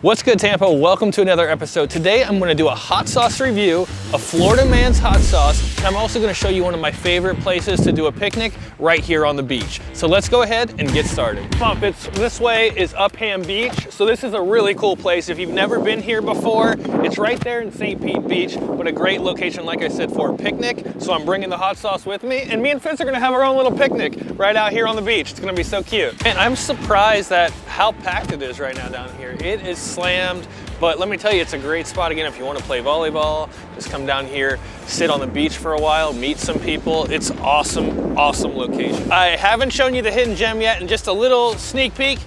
What's good, Tampa? Welcome to another episode. Today, I'm gonna do a hot sauce review of Florida Man's Hot Sauce, and I'm also gonna show you one of my favorite places to do a picnic right here on the beach. So let's go ahead and get started. Come on, Fitz. This way is Upham Beach. So this is a really cool place. If you've never been here before, it's right there in St. Pete Beach, but a great location, like I said, for a picnic. So I'm bringing the hot sauce with me, and me and Fitz are gonna have our own little picnic right out here on the beach. It's gonna be so cute. And I'm surprised at how packed it is right now down here. It is slammed, but let me tell you, it's a great spot. Again, if you want to play volleyball, just come down here, sit on the beach for a while, meet some people. It's awesome location. I haven't shown you the hidden gem yet, and just a little sneak peek,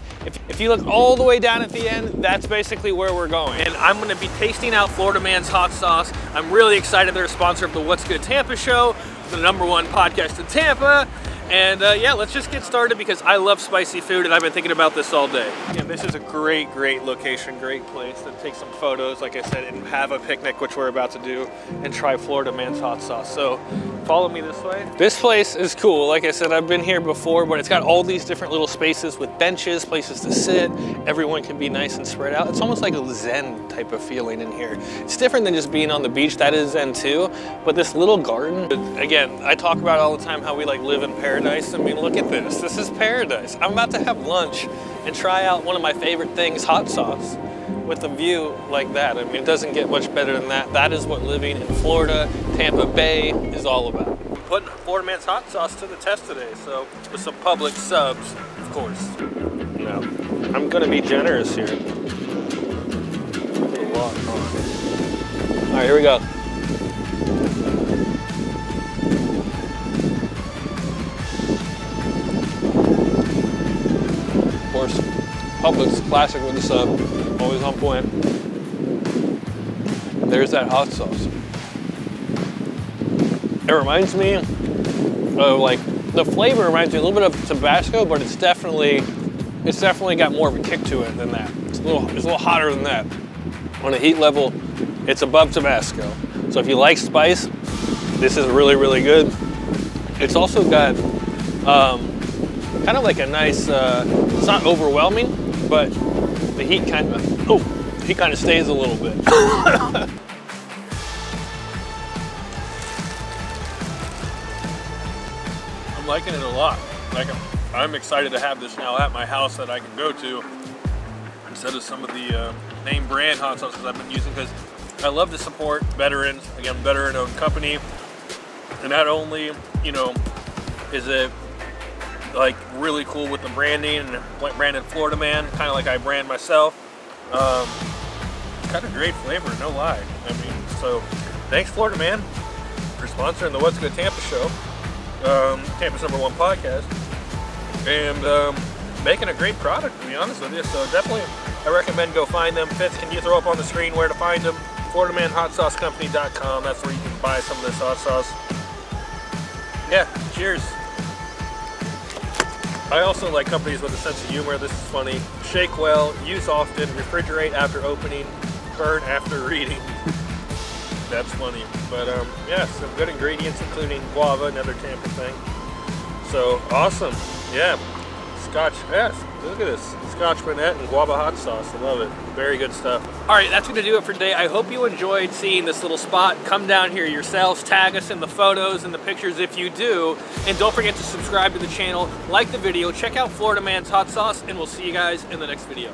if you look all the way down at the end, that's basically where we're going. And I'm going to be tasting out Florida Man's Hot Sauce. I'm really excited. They're a sponsor of the What's Good Tampa show, the #1 podcast in Tampa. And yeah, let's just get started because I love spicy food and I've been thinking about this all day. Yeah, this is a great location, great place to take some photos, like I said, and have a picnic, which we're about to do, and try Florida Man's Hot Sauce. So follow me this way. This place is cool. Like I said, I've been here before, but it's got all these different little spaces with benches, places to sit. Everyone can be nice and spread out. It's almost like a Zen type of feeling in here. It's different than just being on the beach. That is Zen too. But this little garden, again, I talk about all the time how we like live in Paris. Paradise. I mean, look at this. This is paradise. I'm about to have lunch and try out one of my favorite things, hot sauce, with a view like that. I mean, it doesn't get much better than that. That is what living in Florida, Tampa Bay is all about. I'm putting Florida Man's Hot Sauce to the test today, so with some Publix subs, of course. No, I'm going to be generous here. A lot on. All right, here we go. Publix, classic with the sub, always on point. There's that hot sauce. It reminds me of, like, the flavor reminds me a little bit of Tabasco, but it's definitely got more of a kick to it than that. It's a little hotter than that. On a heat level, it's above Tabasco. So if you like spice, this is really good. It's also got kind of like a nice, it's not overwhelming, but the heat kind of, stays a little bit. I'm liking it a lot. Like, I'm excited to have this now at my house that I can go to instead of some of the name brand hot sauces I've been using, because I love to support veterans. Again, veteran-owned company, and not only, you know, is it like really cool with the branding and branded Florida Man, kind of like I brand myself. Kind of great flavor, no lie. I mean, so thanks Florida Man for sponsoring the What's Good Tampa show, Tampa's #1 podcast, and making a great product, to be honest with you. So definitely, I recommend go find them. Fitz, can you throw up on the screen where to find them? FloridaManHotSauceCompany.com. That's where you can buy some of this hot sauce. Yeah, cheers. I also like companies with a sense of humor. This is funny. Shake well, use often, refrigerate after opening, burn after reading. That's funny. But yeah, some good ingredients, including guava, another Tampa thing. So awesome. Yeah. Scotch, yes, look at this. Scotch bonnet and guava hot sauce. I love it. Very good stuff. All right, that's gonna do it for today. I hope you enjoyed seeing this little spot. Come down here yourselves, tag us in the photos and the pictures if you do. And don't forget to subscribe to the channel, like the video, check out Florida Man's Hot Sauce, and we'll see you guys in the next video.